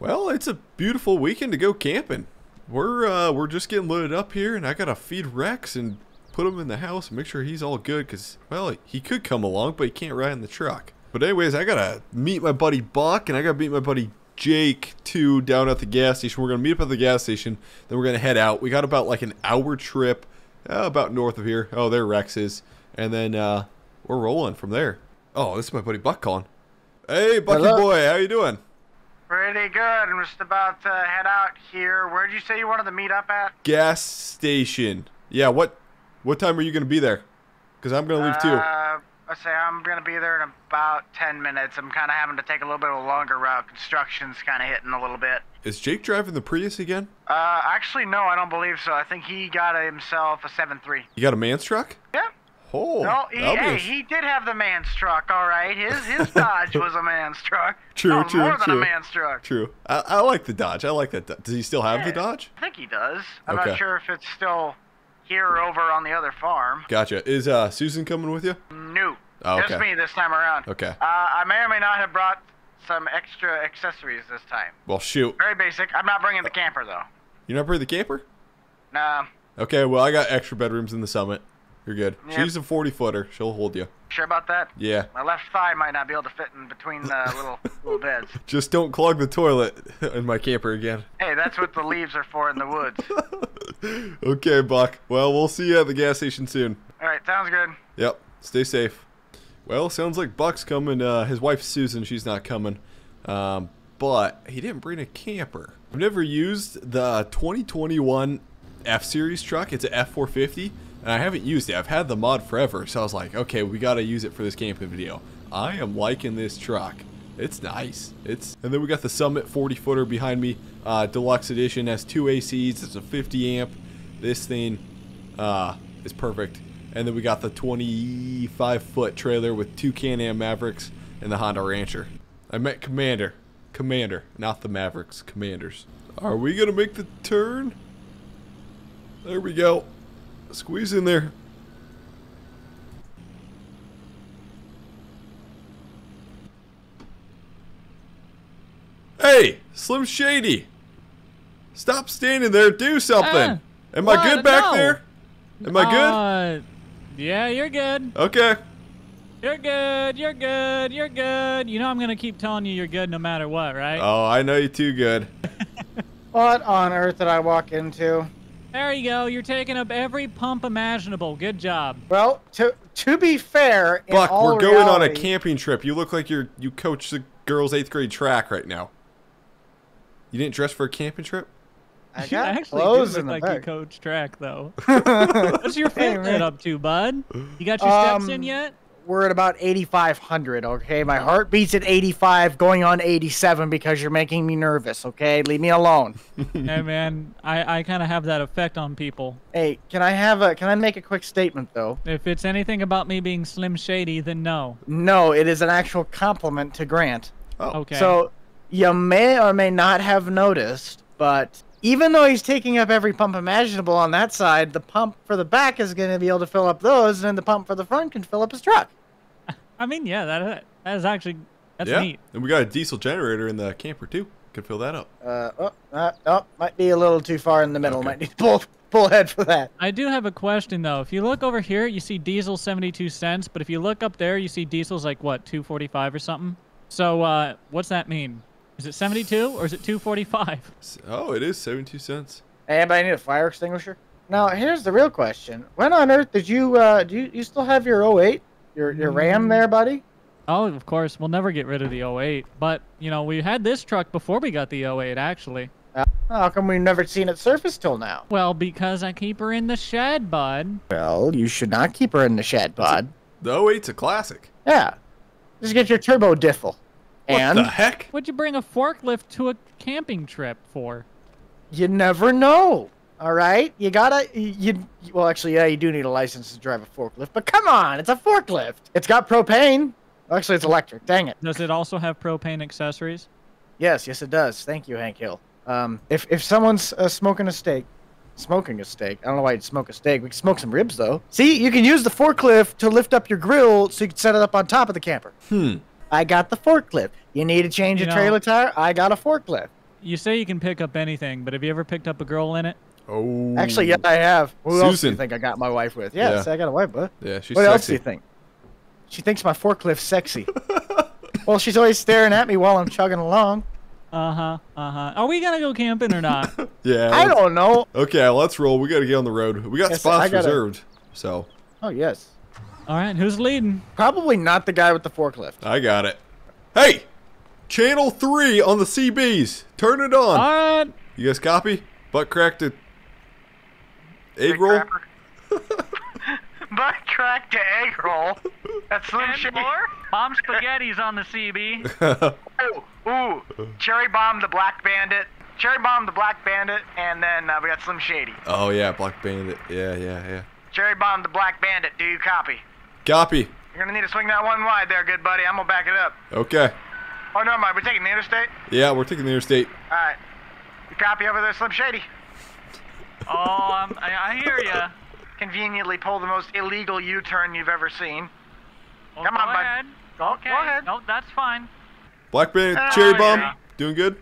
Well, it's a beautiful weekend to go camping. We're just getting loaded up here, and I gotta feed Rex and put him in the house and make sure he's all good, because, well, he could come along, but he can't ride in the truck. But anyways, I gotta meet my buddy Buck, and I gotta meet my buddy Jake, too, down at the gas station. We're gonna meet up at the gas station, then we're gonna head out. We got about like an hour trip, about north of here. Oh, there Rex is. And then we're rolling from there. Oh, this is my buddy Buck calling. Hey, Bucky boy, how you doing? Pretty good. I'm just about to head out here. Where'd you say you wanted to meet up at? Gas station. Yeah, what time are you going to be there? Because I'm going to leave too. I say I'm going to be there in about 10 minutes. I'm kind of having to take a little bit of a longer route. Construction's kind of hitting a little bit. Is Jake driving the Prius again? Actually, no, I don't believe so. I think he got himself a 7.3. You got a man's truck? Yeah. Oh, no, he did have the man's truck, all right. His Dodge was a man's truck. True, more than a man's truck. True. I like the Dodge. I like that. Does he still have the Dodge? I think he does. I'm not sure if it's still here or over on the other farm. Gotcha. Is Susan coming with you? No. Oh, okay. Just me this time around. Okay. I may or may not have brought some extra accessories this time. Well, shoot. Very basic. I'm not bringing the camper, though. You're not bringing the camper? No. Okay, well, I got extra bedrooms in the Summit. You're good. Yep. She's a 40-footer. She'll hold you. Sure about that? Yeah. My left thigh might not be able to fit in between the little beds. Just don't clog the toilet in my camper again. Hey, that's what the leaves are for in the woods. Okay, Buck. Well, we'll see you at the gas station soon. All right, sounds good. Yep. Stay safe. Well, sounds like Buck's coming. His wife, Susan, she's not coming. But he didn't bring a camper. I've never used the 2021 F Series truck. It's an F450. And I haven't used it. I've had the mod forever, so I was like, okay, we gotta use it for this camping video. I am liking this truck. It's nice. And then we got the Summit 40-footer behind me, deluxe edition, has 2 ACs, it's a 50-amp. This thing is perfect. And then we got the 25-foot trailer with 2 Can-Am Mavericks and the Honda Rancher. I met Commander. Commander, not the Mavericks, Commanders. Are we gonna make the turn? There we go. Squeeze in there. Hey, Slim Shady. Stop standing there. Do something. Am I good back there? Am I good? Yeah, you're good. Okay. You're good. You're good. You're good. You know I'm going to keep telling you you're good no matter what, right? Oh, I know you're too good. What on earth did I walk into? There you go. You're taking up every pump imaginable. Good job. Well, to be fair, Buck, we're going reality, on a camping trip. You look like you coach the girls' 8th grade track right now. You didn't dress for a camping trip? I got actually clothes did look in the like you coach track though. What's your favorite up to, bud? You got your steps in yet? We're at about 8,500. Okay, my heart beats at 85, going on 87 because you're making me nervous. Okay, leave me alone. Hey man, I kind of have that effect on people. Hey, can I make a quick statement though? If it's anything about me being Slim Shady, then no. No, it is an actual compliment to Grant. Oh. Okay. So you may or may not have noticed, but even though he's taking up every pump imaginable on that side, the pump for the back is going to be able to fill up those, and the pump for the front can fill up his truck. I mean, yeah, that is actually, that's neat. And we got a diesel generator in the camper, too. Could fill that up. Might be a little too far in the middle. Okay. Might need to pull head for that. I do have a question, though. If you look over here, you see diesel 72 cents, but if you look up there, you see diesel's like, what, 245 or something? So what's that mean? Is it 72 or is it 245? Oh, it is 72 cents. Hey, anybody need a fire extinguisher? Now, here's the real question. When on earth did you, do you still have your 08? Your Ram there, buddy? Oh, of course. We'll never get rid of the 08. But, you know, we had this truck before we got the 08, actually. How come we've never seen it surface till now? Well, because I keep her in the shed, bud. Well, you should not keep her in the shed, bud. The 08's a classic. Yeah. Just get your turbo diffle. What the heck? What'd you bring a forklift to a camping trip for? You never know. All right, you gotta. Well, actually, yeah, you do need a license to drive a forklift. But come on, it's a forklift. It's got propane. Actually, it's electric. Dang it. Does it also have propane accessories? Yes, it does. Thank you, Hank Hill. If someone's smoking a steak. I don't know why you'd smoke a steak. We can smoke some ribs though. See, you can use the forklift to lift up your grill, so you can set it up on top of the camper. I got the forklift. You need to change a trailer tire. I got a forklift. You say you can pick up anything, but have you ever picked up a girl in it? Oh. Actually, yeah, I have. Who Susan. Else do you think I got my wife with? Yeah, yeah. So I got a wife with. Yeah, she's What sexy. Else do you think? She thinks my forklift's sexy. Well, she's always staring at me while I'm chugging along. Uh-huh, uh-huh. Are we gonna go camping or not? Yeah. I don't know. Okay, let's roll. We gotta get on the road. We got spots reserved, so. Oh, yes. All right, who's leading? Probably not the guy with the forklift. I got it. Hey! Channel 3 on the CBs. Turn it on. All right. You guys copy? Butt cracked a egg roll? Butt cracked a egg roll? That's Slim Shady. Bomb Spaghetti's on the CB. Ooh. Cherry Bomb the Black Bandit. Cherry Bomb the Black Bandit. And then we got Slim Shady. Oh, yeah. Black Bandit. Yeah, yeah, yeah. Cherry Bomb the Black Bandit. Do you copy? Copy. You're going to need to swing that one wide there, good buddy. I'm going to back it up. Okay. Oh, never mind. We're taking the interstate? Yeah, we're taking the interstate. All right. You copy over there, Slim Shady? Oh, I hear ya. Conveniently pull the most illegal U-turn you've ever seen. Well, come on, bud. Okay. Go ahead. No, that's fine. Black Bandit, Cherry Bomb, yeah. Doing good?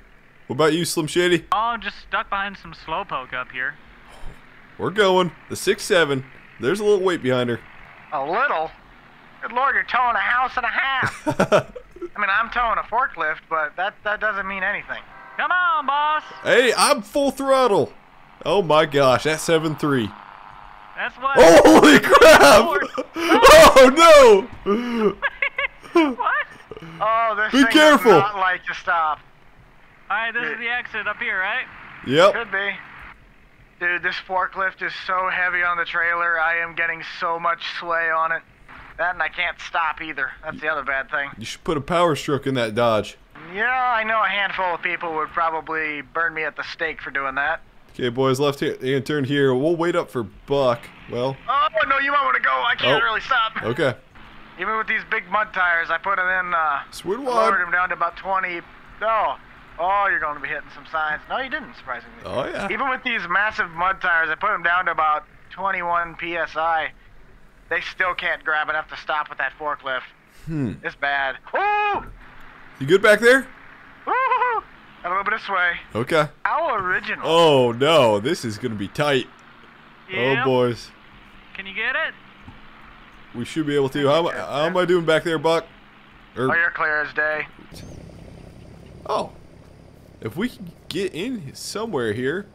What about you, Slim Shady? Oh, I'm just stuck behind some slowpoke up here. We're going. The 6-7. There's a little weight behind her. A little? Good Lord, you're towing a house and a half. I mean, I'm towing a forklift, but that doesn't mean anything. Come on, boss. Hey, I'm full throttle. Oh, my gosh. That's 7-3. That's what... Oh, holy crap. Oh, no. What? Oh, this Be thing careful. Does not like to stop. All right, this is the exit up here, right? Yep. Could be. Dude, this forklift is so heavy on the trailer. I am getting so much sway on it. That and I can't stop either. That's the other bad thing. You should put a power stroke in that Dodge. Yeah, I know a handful of people would probably burn me at the stake for doing that. Okay, boys, left hand turn here. We'll wait up for Buck. Well. Oh, no, you might want to go. I can't really stop. Okay. Even with these big mud tires, I put them in. Lowered them down to about 20. No. Oh, you're going to be hitting some signs. No, you didn't, surprisingly. Oh, yeah. Even with these massive mud tires, I put them down to about 21 PSI. They still can't grab enough to stop with that forklift. Hmm. It's bad. Woo! You good back there? Woo-hoo-hoo! A little bit of sway. Okay. How original. Oh, no. This is going to be tight. Yep. Oh, boys. Can you get it? We should be able to. How am I doing back there, Buck? Oh, you're clear as day. Oh. If we can get in somewhere here.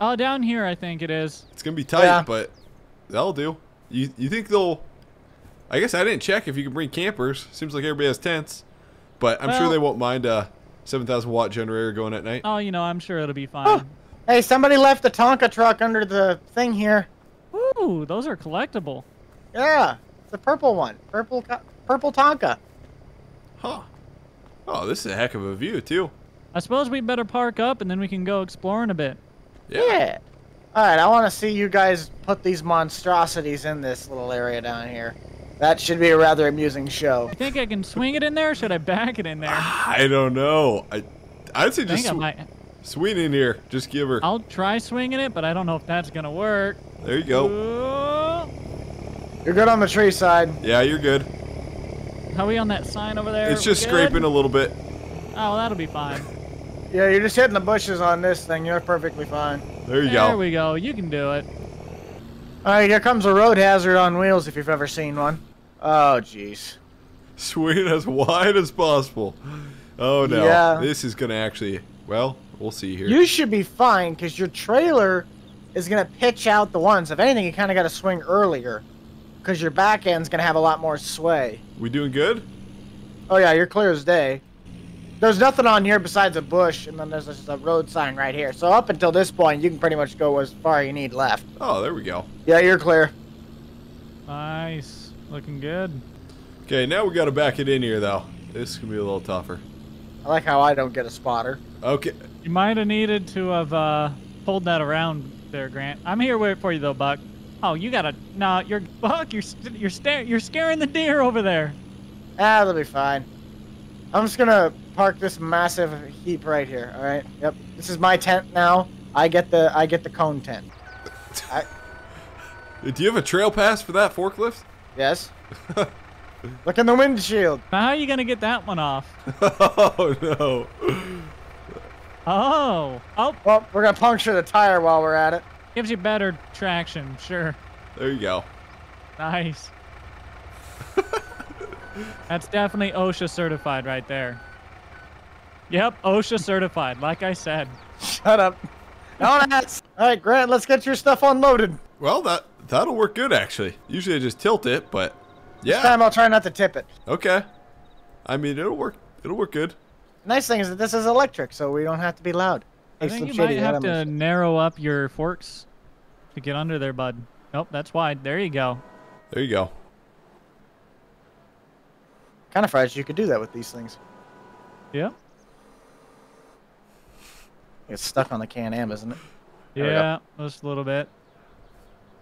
Oh, down here I think it is. It's going to be tight, but that'll do. You think they'll... I guess I didn't check if you can bring campers. Seems like everybody has tents. But I'm sure they won't mind a 7,000 watt generator going at night. Oh, you know, I'm sure it'll be fine. Oh. Hey, somebody left the Tonka truck under the thing here. Ooh, those are collectible. Yeah, the purple one. Purple Tonka. Huh. Oh, this is a heck of a view, too. I suppose we better park up and then we can go exploring a bit. Yeah. Alright, I want to see you guys put these monstrosities in this little area down here. That should be a rather amusing show. You think I can swing it in there or should I back it in there? I don't know. I'd say just swing in here. Just give her. I'll try swinging it, but I don't know if that's going to work. There you go. Ooh. You're good on the tree side. Yeah, you're good. How are we on that sign over there? It's just scraping a little bit. Oh, well, that'll be fine. Yeah, you're just hitting the bushes on this thing. You're perfectly fine. There you go. There we go. You can do it. All right, here comes a road hazard on wheels if you've ever seen one. Oh, jeez. Swing as wide as possible. Oh, no. Yeah. This is going to actually... Well, we'll see here. You should be fine because your trailer is going to pitch out the ones. If anything, you kind of got to swing earlier because your back end's going to have a lot more sway. We doing good? Oh, yeah. You're clear as day. There's nothing on here besides a bush, and then there's just a road sign right here. So up until this point, you can pretty much go as far you need left. Oh, there we go. Yeah, you're clear. Nice. Looking good. Okay, now we got to back it in here, though. This can be a little tougher. I like how I don't get a spotter. Okay. You might have needed to have pulled that around there, Grant. I'm here waiting for you, though, Buck. Oh, you got to... No, you're... Buck, you're scaring the deer over there. Ah, that'll be fine. I'm just going to... park this massive heap right here. All right. Yep. This is my tent now. I get the cone tent. Do you have a trail pass for that forklift? Yes. Look in the windshield. How are you gonna get that one off? Oh no. Oh. Oh. Well, we're going to puncture the tire while we're at it. Gives you better traction, sure. There you go. Nice. That's definitely OSHA certified right there. Yep, OSHA certified, like I said. Shut up. No, that's... All right, Grant, let's get your stuff unloaded. Well, that'll work good, actually. Usually I just tilt it, but... Yeah. This time I'll try not to tip it. Okay. I mean, it'll work good. The nice thing is that this is electric, so we don't have to be loud. I think you might have to narrow up your forks to get under there, bud. Nope, that's wide. There you go. There you go. Kind of fries you could do that with these things. Yeah. It's stuck on the Can-Am, isn't it? Yeah, just a little bit.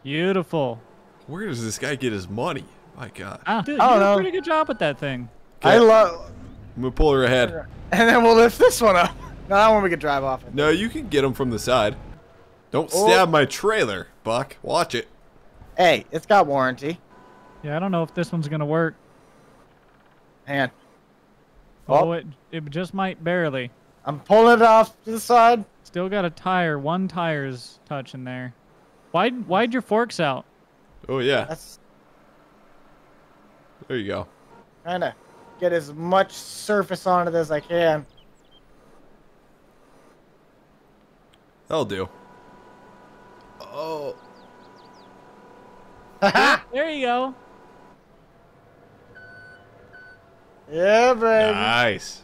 Beautiful. Where does this guy get his money? My God. Ah, dude, you did a pretty good job with that thing. Okay. I love... I'm going to pull her ahead. And then we'll lift this one up. No, that one we could drive off. No, you can get him from the side. Don't stab my trailer, Buck. Watch it. Hey, it's got warranty. Yeah, I don't know if this one's going to work. Hang on. Oh, it just might barely. I'm pulling it off to the side. Still got a tire. One tire's touching there. Why'd your forks out? Oh, yeah. That's... There you go. Trying to get as much surface on it as I can. That'll do. Oh. There you go. Yeah, baby. Nice.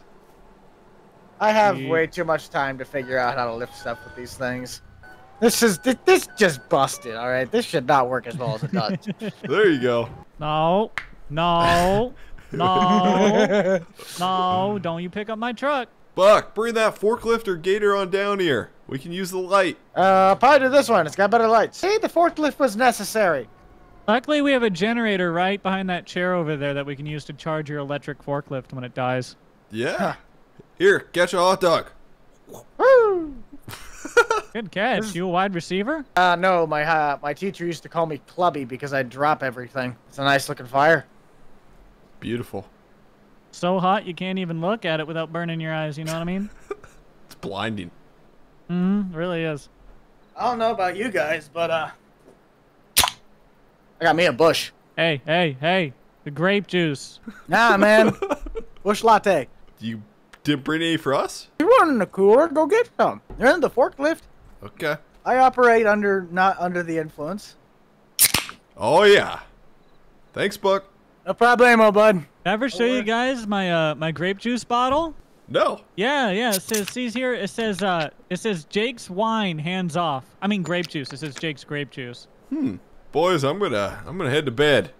I have way too much time to figure out how to lift stuff with these things. This just busted, all right? This should not work as well as it does. There you go. No. No. No. No. Don't you pick up my truck. Buck, bring that forklift or gator on down here. We can use the light. Probably do this one. It's got better lights. See, the forklift was necessary. Luckily, we have a generator right behind that chair over there that we can use to charge your electric forklift when it dies. Yeah. Huh. Here, catch a hot dog. Woo! Good catch. You a wide receiver? No. My teacher used to call me Clubby because I'd drop everything. It's a nice looking fire. Beautiful. So hot you can't even look at it without burning your eyes, you know what I mean? It's blinding. Mm-hmm, really is. I don't know about you guys, but I got me a bush. Hey, the grape juice. Nah, man. Bush latte. You didn't bring any for us? You want in the cooler, go get some. They're in the forklift. Okay. I operate not under the influence. Oh yeah. Thanks, Buck. No problemo, bud. Ever show you guys my my grape juice bottle? No. Yeah. It says it says Jake's wine hands off. I mean grape juice. It says Jake's grape juice. Hmm. Boys, I'm gonna head to bed.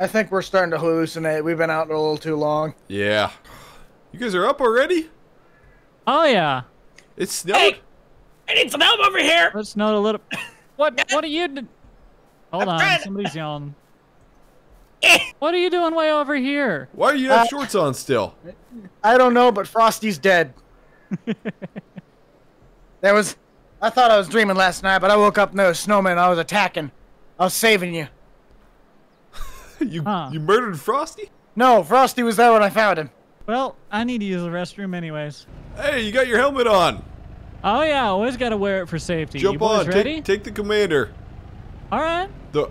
I think we're starting to hallucinate. We've been out a little too long. Yeah. You guys are up already? Oh yeah. It snowed. Hey, I need some help over here. It snowed a little. What are you? Hold on. Somebody's yelling. What are you doing way over here? Why are you have shorts on still? I don't know, but Frosty's dead. I thought I was dreaming last night, but I woke up and there was a snowman. I was attacking. I was saving you. You murdered Frosty? No, Frosty was there when I found him. Well, I need to use the restroom anyways. Hey, you got your helmet on. Oh yeah, always gotta wear it for safety. Jump on. Ready? Take the commander. All right. The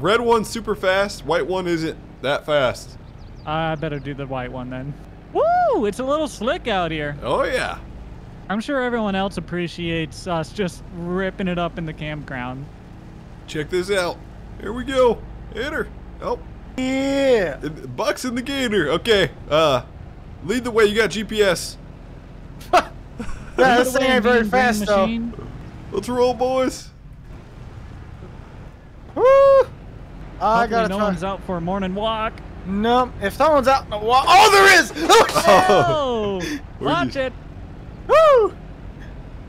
red one's super fast. White one isn't that fast. I better do the white one then. Woo! It's a little slick out here. Oh, yeah. I'm sure everyone else appreciates us just ripping it up in the campground. Check this out. Here we go. Hit her. Oh. Yeah. Buck's in the gator. Okay. Lead the way. You got GPS. This thing ain't very fast, though. Let's roll, boys. Woo! I gotta no one's out for a morning walk. No, if someone's out in a walk, oh, there is! Oh, watch it! Woo!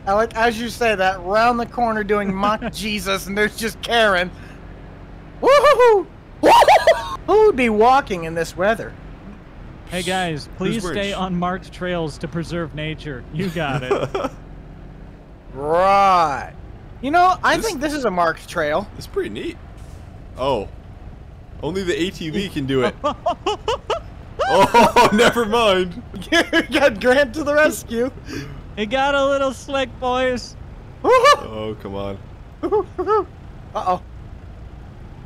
I like as you say that, round the corner doing mock Jesus, and there's just Karen. Woo-hoo-hoo! Who would be walking in this weather? Hey guys, please stay on marked trails to preserve nature. You got it. Right. You know, I think this is a marked trail. It's pretty neat. Oh. Only the ATV can do it. Oh, never mind. You got Grant to the rescue. It got a little slick, boys. Oh, come on. Uh-oh.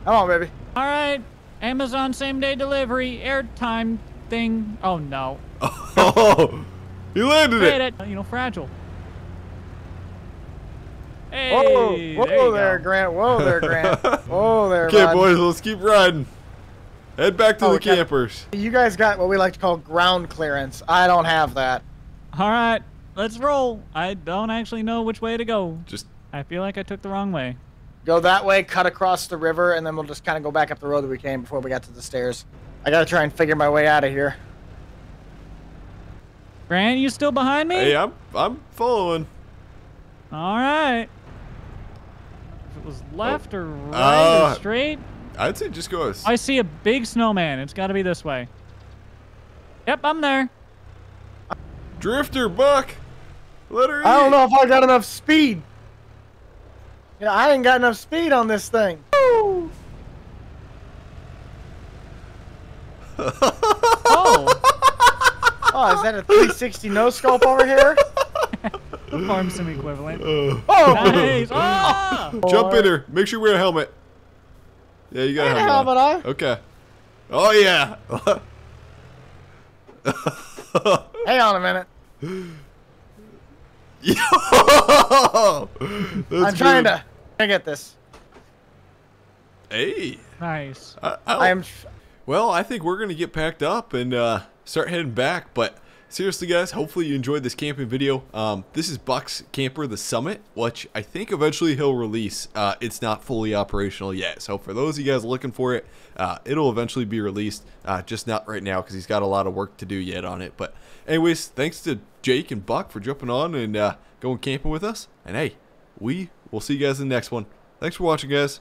Come on, baby. All right. Amazon same-day delivery, airtime thing. Oh, no. Oh, you landed it. You know, fragile. Hey, whoa, whoa there, Grant. Whoa there, Grant. Whoa there, okay, boys, let's keep riding. Head back to the campers. You guys got what we like to call ground clearance. I don't have that. All right, let's roll. I don't actually know which way to go. I feel like I took the wrong way. Go that way, cut across the river, and then we'll just kind of go back up the road that we came before we got to the stairs. I gotta try and figure my way out of here. Grant, you still behind me? Hey, I'm following. All right. If it was left or right or straight? I'd say just go. I see a big snowman. It's got to be this way. Yep, I'm there. Drifter, Buck. Let her in. I don't know if I got enough speed. Yeah, I ain't got enough speed on this thing. Oh, is that a 360 no scope over here? The farm sim equivalent. Oh, nice. Oh. Jump in her. Make sure you wear a helmet. Yeah, you got a helmet on. Okay. Oh, yeah. Hang on a minute. Yo! I'm trying to get this. Hey. Nice. Well, I think we're going to get packed up and start heading back. But seriously, guys, hopefully you enjoyed this camping video. This is Buck's camper, the Summit, which I think eventually he'll release. It's not fully operational yet. So for those of you guys looking for it, it'll eventually be released. Just not right now because he's got a lot of work to do yet on it. But anyways, thanks to Jake and Buck for jumping on and going camping with us. And hey, we will see you guys in the next one. Thanks for watching, guys.